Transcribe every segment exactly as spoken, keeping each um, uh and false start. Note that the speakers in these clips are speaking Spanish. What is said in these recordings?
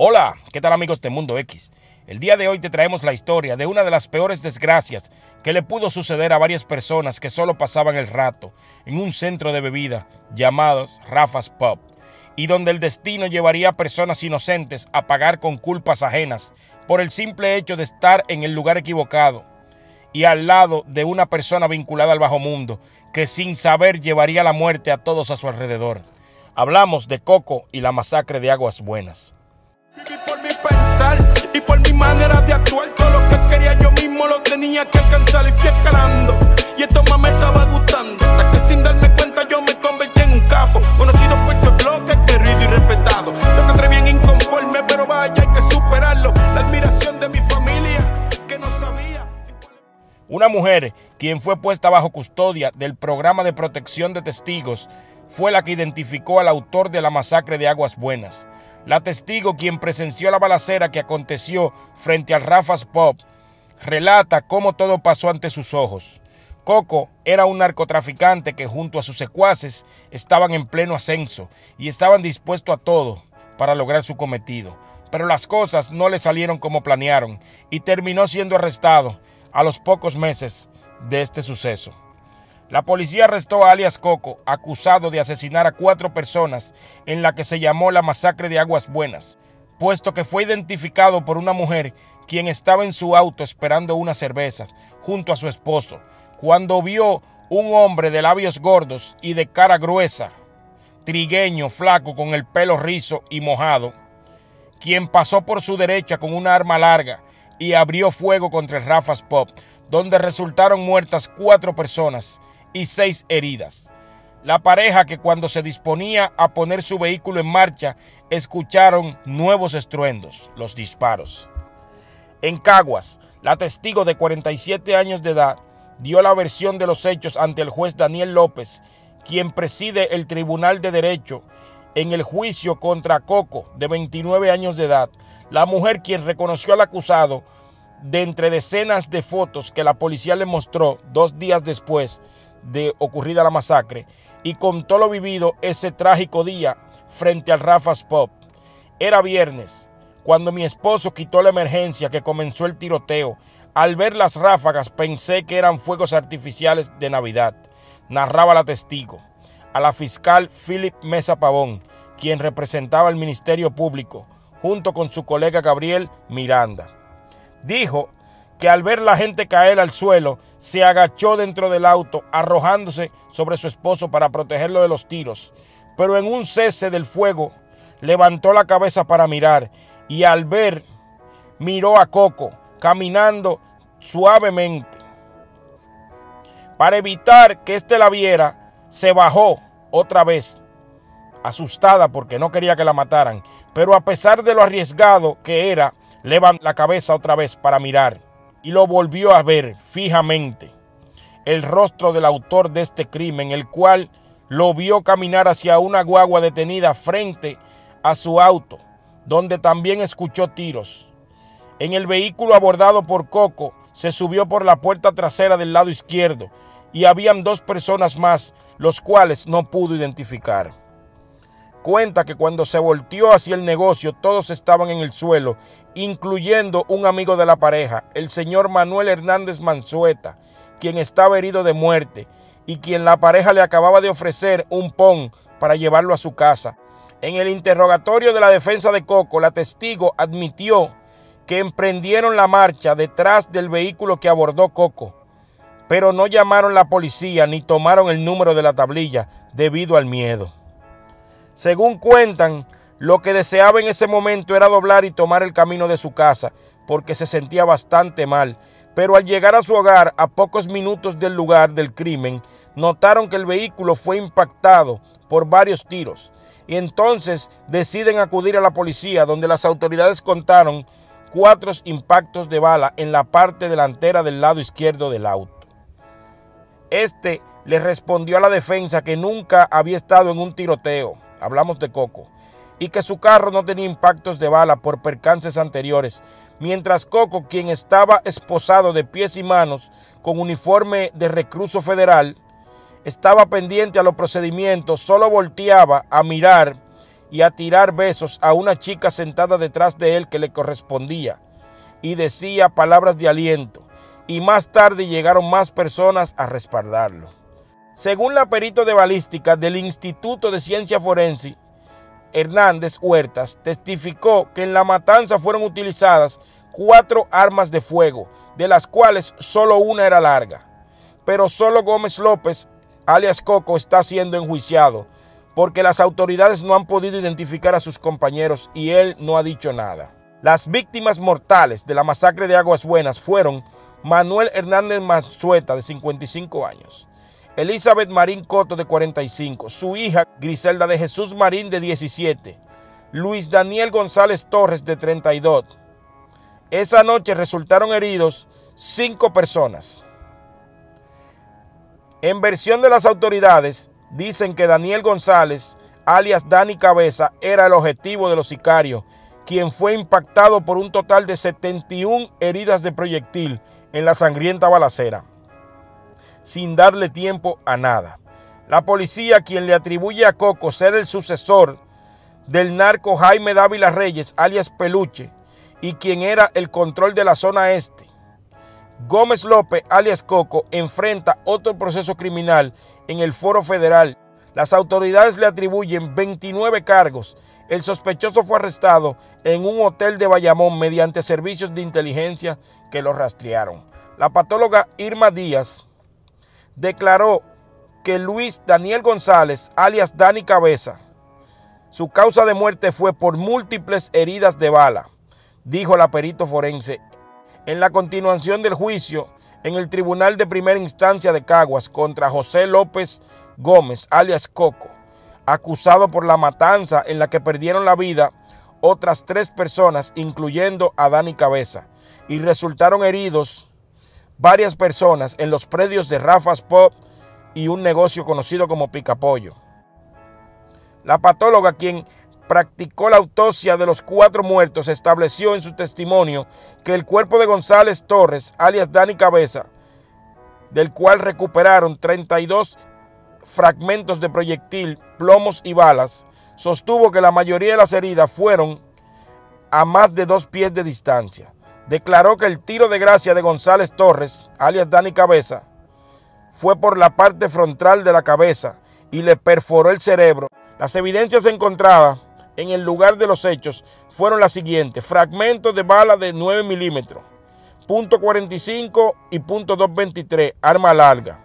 Hola, ¿qué tal amigos de Mundo X? El día de hoy te traemos la historia de una de las peores desgracias que le pudo suceder a varias personas que solo pasaban el rato en un centro de bebida llamado Rafa's Pub, y donde el destino llevaría a personas inocentes a pagar con culpas ajenas por el simple hecho de estar en el lugar equivocado y al lado de una persona vinculada al bajo mundo que sin saber llevaría la muerte a todos a su alrededor. Hablamos de Coco y la masacre de Aguas Buenas. Y por mi pensar y por mi manera de actuar, todo lo que quería yo mismo lo tenía que alcanzar y fui escalando. Y esto más me estaba gustando, hasta que sin darme cuenta yo me convertí en un capo, conocido por tu bloque, querido y respetado. Yo que entré bien inconforme, pero vaya, hay que superarlo. La admiración de mi familia que no sabía. Una mujer, quien fue puesta bajo custodia del programa de protección de testigos, fue la que identificó al autor de la masacre de Aguas Buenas. La testigo, quien presenció la balacera que aconteció frente al Rafa's Pub, relata cómo todo pasó ante sus ojos. Coco era un narcotraficante que junto a sus secuaces estaban en pleno ascenso y estaban dispuestos a todo para lograr su cometido. Pero las cosas no le salieron como planearon y terminó siendo arrestado a los pocos meses de este suceso. La policía arrestó a alias Coco, acusado de asesinar a cuatro personas en la que se llamó la masacre de Aguas Buenas, puesto que fue identificado por una mujer quien estaba en su auto esperando unas cervezas junto a su esposo, cuando vio un hombre de labios gordos y de cara gruesa, trigueño, flaco, con el pelo rizo y mojado, quien pasó por su derecha con una arma larga y abrió fuego contra el Rafa's Pub, donde resultaron muertas cuatro personas y seis heridas. La pareja, que cuando se disponía a poner su vehículo en marcha, escucharon nuevos estruendos, los disparos. En Caguas, la testigo de cuarenta y siete años de edad dio la versión de los hechos ante el juez Daniel López, quien preside el Tribunal de Derecho en el juicio contra Coco, de veintinueve años de edad. La mujer, quien reconoció al acusado de entre decenas de fotos que la policía le mostró dos días después de ocurrida la masacre, y contó lo vivido ese trágico día frente al Rafa's Pub. Era viernes cuando mi esposo quitó la emergencia que comenzó el tiroteo. Al ver las ráfagas pensé que eran fuegos artificiales de Navidad, narraba la testigo a la fiscal Philip Mesa Pavón, quien representaba al Ministerio Público junto con su colega Gabriel Miranda. Dijo que al ver la gente caer al suelo, se agachó dentro del auto, arrojándose sobre su esposo para protegerlo de los tiros. Pero en un cese del fuego, levantó la cabeza para mirar y al ver, miró a Coco caminando suavemente. Para evitar que éste la viera, se bajó otra vez, asustada porque no quería que la mataran. Pero a pesar de lo arriesgado que era, levantó la cabeza otra vez para mirar y lo volvió a ver fijamente. El rostro del autor de este crimen, el cual lo vio caminar hacia una guagua detenida frente a su auto, donde también escuchó tiros. En el vehículo abordado por Coco, se subió por la puerta trasera del lado izquierdo y habían dos personas más, los cuales no pudo identificar. Cuenta que cuando se volteó hacia el negocio, todos estaban en el suelo, incluyendo un amigo de la pareja, el señor Manuel Hernández Manzueta, quien estaba herido de muerte y quien la pareja le acababa de ofrecer un pon para llevarlo a su casa. En el interrogatorio de la defensa de Coco, la testigo admitió que emprendieron la marcha detrás del vehículo que abordó Coco, pero no llamaron la policía ni tomaron el número de la tablilla debido al miedo. Según cuentan, lo que deseaba en ese momento era doblar y tomar el camino de su casa, porque se sentía bastante mal. Pero al llegar a su hogar, a pocos minutos del lugar del crimen, notaron que el vehículo fue impactado por varios tiros. Y entonces deciden acudir a la policía, donde las autoridades contaron cuatro impactos de bala en la parte delantera del lado izquierdo del auto. Este le respondió a la defensa que nunca había estado en un tiroteo. Hablamos de Coco, y que su carro no tenía impactos de bala por percances anteriores, mientras Coco, quien estaba esposado de pies y manos con uniforme de recluso federal, estaba pendiente a los procedimientos, solo volteaba a mirar y a tirar besos a una chica sentada detrás de él que le correspondía, y decía palabras de aliento, y más tarde llegaron más personas a respaldarlo. Según la perito de balística del Instituto de Ciencia Forense, Hernández Huertas testificó que en la matanza fueron utilizadas cuatro armas de fuego, de las cuales solo una era larga. Pero solo Gómez López, alias Coco, está siendo enjuiciado, porque las autoridades no han podido identificar a sus compañeros y él no ha dicho nada. Las víctimas mortales de la masacre de Aguas Buenas fueron Manuel Hernández Manzueta, de cincuenta y cinco años, Elizabeth Marín Coto, de cuarenta y cinco, su hija Griselda de Jesús Marín, de diecisiete, Luis Daniel González Torres, de treinta y dos. Esa noche resultaron heridos cinco personas. En versión de las autoridades, dicen que Daniel González, alias Dani Cabeza, era el objetivo de los sicarios, quien fue impactado por un total de setenta y una heridas de proyectil en la sangrienta balacera, sin darle tiempo a nada. La policía, quien le atribuye a Coco ser el sucesor del narco Jaime Dávila Reyes, alias Peluche, y quien era el control de la zona este. Gómez López, alias Coco, enfrenta otro proceso criminal en el Foro Federal. Las autoridades le atribuyen veintinueve cargos. El sospechoso fue arrestado en un hotel de Bayamón mediante servicios de inteligencia que lo rastrearon. La patóloga Irma Díaz declaró que Luis Daniel González, alias Dani Cabeza, su causa de muerte fue por múltiples heridas de bala, dijo la perito forense. En la continuación del juicio en el Tribunal de Primera Instancia de Caguas contra José López Gómez, alias Coco, acusado por la matanza en la que perdieron la vida otras tres personas, incluyendo a Dani Cabeza, y resultaron heridos varias personas en los predios de Rafa's Pub y un negocio conocido como Picapollo. La patóloga, quien practicó la autopsia de los cuatro muertos, estableció en su testimonio que el cuerpo de González Torres, alias Dani Cabeza, del cual recuperaron treinta y dos fragmentos de proyectil, plomos y balas, sostuvo que la mayoría de las heridas fueron a más de dos pies de distancia. Declaró que el tiro de gracia de González Torres, alias Dani Cabeza, fue por la parte frontal de la cabeza y le perforó el cerebro. Las evidencias encontradas en el lugar de los hechos fueron las siguientes: fragmentos de bala de nueve milímetros, punto cuarenta y cinco y punto doscientos veintitrés, arma larga.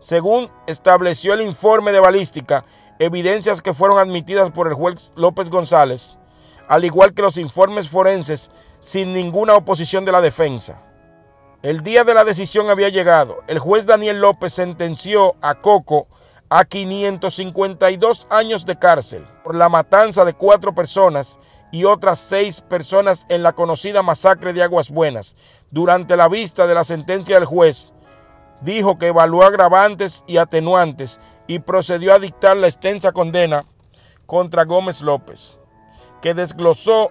Según estableció el informe de balística, evidencias que fueron admitidas por el juez López González, al igual que los informes forenses, sin ninguna oposición de la defensa. El día de la decisión había llegado. El juez Daniel López sentenció a Coco a quinientos cincuenta y dos años de cárcel por la matanza de cuatro personas y otras seis personas en la conocida masacre de Aguas Buenas. Durante la vista de la sentencia, el juez dijo que evaluó agravantes y atenuantes y procedió a dictar la extensa condena contra Gómez López, que desglosó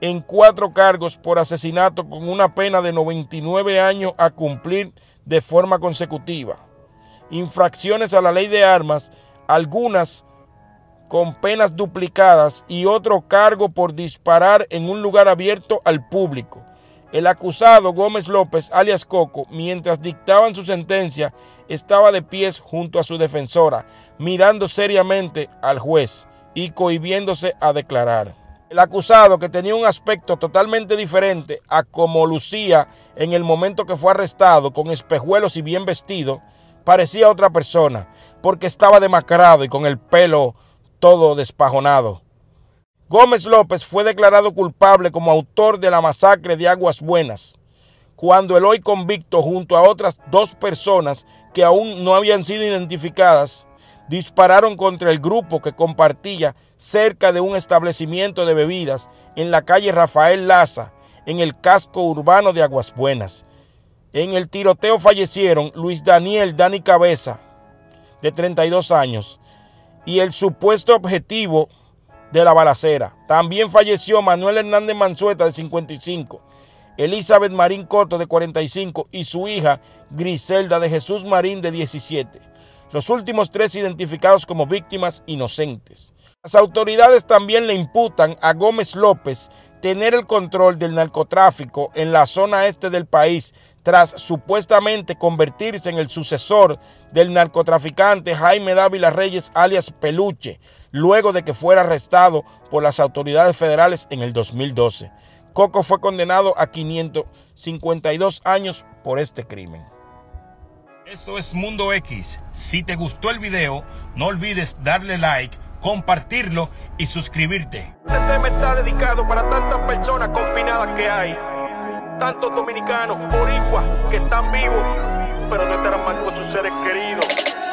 en cuatro cargos por asesinato con una pena de noventa y nueve años a cumplir de forma consecutiva. Infracciones a la ley de armas, algunas con penas duplicadas, y otro cargo por disparar en un lugar abierto al público. El acusado Gómez López, alias Coco, mientras dictaban su sentencia, estaba de pies junto a su defensora, mirando seriamente al juez y cohibiéndose a declarar. El acusado, que tenía un aspecto totalmente diferente a como lucía en el momento que fue arrestado, con espejuelos y bien vestido, parecía otra persona, porque estaba demacrado y con el pelo todo despajonado. Gómez López fue declarado culpable como autor de la masacre de Aguas Buenas, cuando el hoy convicto, junto a otras dos personas que aún no habían sido identificadas, dispararon contra el grupo que compartía cerca de un establecimiento de bebidas en la calle Rafael Laza, en el casco urbano de Aguas Buenas. En el tiroteo fallecieron Luis Daniel Dani Cabeza, de treinta y dos años, y el supuesto objetivo de la balacera. También falleció Manuel Hernández Manzueta, de cincuenta y cinco, Elizabeth Marín Coto, de cuarenta y cinco, y su hija Griselda de Jesús Marín, de diecisiete. los últimos tres identificados como víctimas inocentes. Las autoridades también le imputan a Gómez López tener el control del narcotráfico en la zona este del país, tras supuestamente convertirse en el sucesor del narcotraficante Jaime Dávila Reyes alias Peluche, luego de que fuera arrestado por las autoridades federales en el dos mil doce. Coco fue condenado a quinientos cincuenta y dos años por este crimen. Esto es Mundo X. Si te gustó el video, no olvides darle like, compartirlo y suscribirte. Este tema está dedicado para tantas personas confinadas que hay, tantos dominicanos, boricuas, que están vivos, pero no estarán mal con sus seres queridos.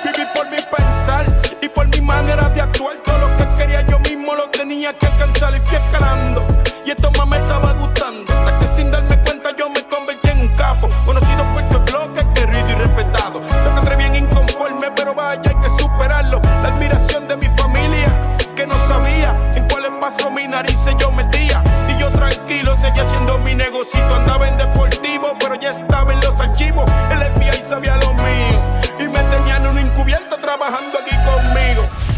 Viví por mi pensar y por mi manera de actuar, todo lo que quería yo mismo lo tenía que alcanzar y fui escalando, y esto más me estaba gustando, hasta que sin darme cuenta yo me convertí en un capo, conocido por tu bloque, querido y respetado. Yo te entré bien inconforme, pero vaya, hay que superarlo. La admiración de mi familia, que no sabía en cuáles pasos mi nariz se yo metía, y yo tranquilo seguía haciendo mi negocito. Andaba en deportivo, pero ya estaba en los archivos, el F B I sabía lo mío, y me tenían un encubierto trabajando aquí conmigo.